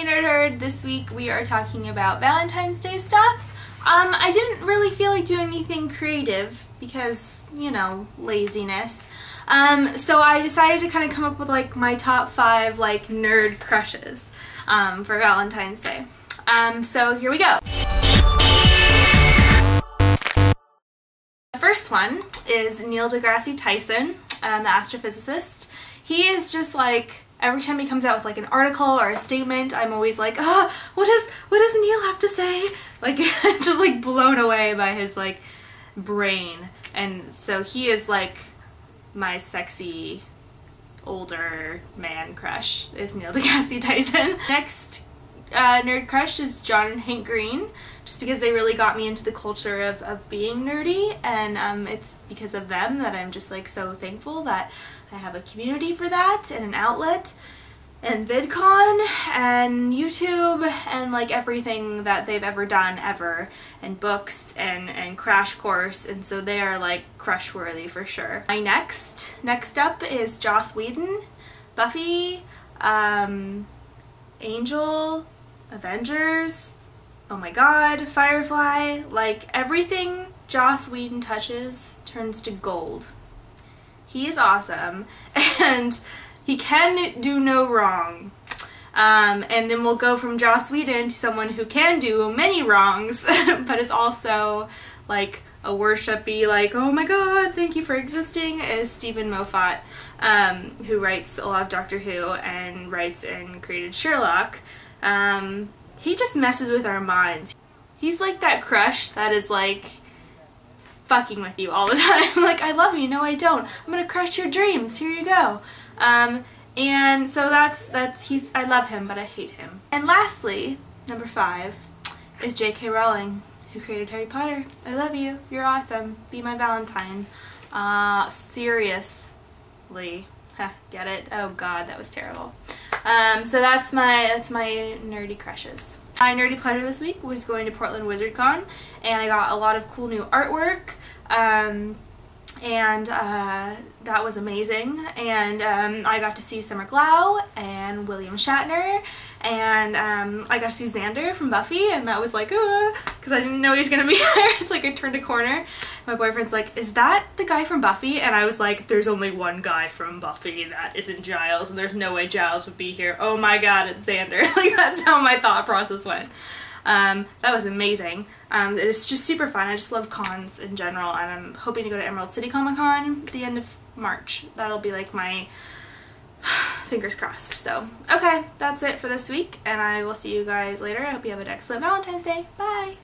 Hey Nerd Herd! This week we are talking about Valentine's Day stuff. I didn't really feel like doing anything creative because, you know, laziness. So I decided to kind of come up with like my top 5 like nerd crushes for Valentine's Day. So here we go. The first one is Neil deGrasse Tyson, the astrophysicist. He is just like, every time he comes out with like an article or a statement, I'm always like, oh, what does Neil have to say? Like, I'm just like blown away by his like brain. And so he is like my sexy older man crush is Neil deGrasse Tyson. Next nerd crush is John and Hank Green, just because they really got me into the culture of being nerdy, and it's because of them that I'm just like so thankful that I have a community for that and an outlet and VidCon and YouTube and like everything that they've ever done ever, and books and Crash Course, and so they are like crush worthy for sure. My next up is Joss Whedon, Buffy, Angel, Avengers, oh my god, Firefly, like everything Joss Whedon touches turns to gold. He is awesome and he can do no wrong. And then we'll go from Joss Whedon to someone who can do many wrongs but is also like a worshipy, like, oh my god, thank you for existing, is Stephen Moffat, who writes a lot of Doctor Who and writes and created Sherlock. He just messes with our minds. He's like that crush that is like fucking with you all the time. Like, I love you, no I don't, I'm gonna crush your dreams, here you go. And so I love him but I hate him. And lastly, number 5 is JK Rowling, who created Harry Potter. I love you, you're awesome, be my Valentine. Seriously. Huh, get it? Oh god, that was terrible. So that's my nerdy crushes. My nerdy pleasure this week was going to Portland WizardCon, and I got a lot of cool new artwork, and that was amazing, and I got to see Summer Glau and William Shatner, and I got to see Xander from Buffy, and that was like, because I didn't know he was gonna be there. It's like I turned a corner, my boyfriend's like, is that the guy from Buffy? And I was like, there's only one guy from Buffy that isn't Giles, and there's no way Giles would be here. Oh my god, it's Xander. Like, that's how my thought process went. That was amazing. It was just super fun. I just love cons in general, and I'm hoping to go to Emerald City Comic Con at the end of March. That'll be like my fingers crossed. So, okay, that's it for this week, and I will see you guys later. I hope you have an excellent Valentine's Day. Bye!